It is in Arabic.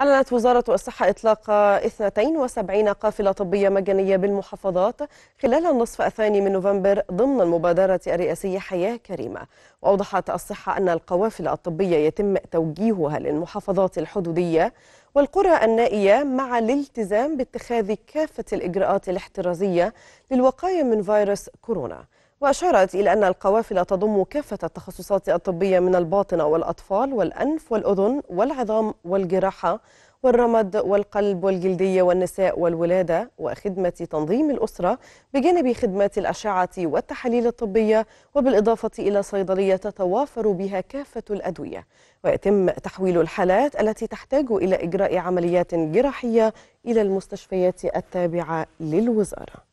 أعلنت وزارة الصحة إطلاق 72 قافلة طبية مجانية بالمحافظات خلال النصف الثاني من نوفمبر ضمن المبادرة الرئاسية حياة كريمة. وأوضحت الصحة أن القوافل الطبية يتم توجيهها للمحافظات الحدودية والقرى النائية مع الالتزام باتخاذ كافة الإجراءات الاحترازية للوقاية من فيروس كورونا. وأشارت إلى أن القوافل تضم كافة التخصصات الطبية من الباطنة والأطفال والأنف والأذن والعظام والجراحة والرمد والقلب والجلدية والنساء والولادة وخدمة تنظيم الأسرة بجانب خدمات الأشعة والتحاليل الطبية، وبالإضافة إلى صيدلية تتوافر بها كافة الأدوية. ويتم تحويل الحالات التي تحتاج إلى إجراء عمليات جراحية إلى المستشفيات التابعة للوزارة.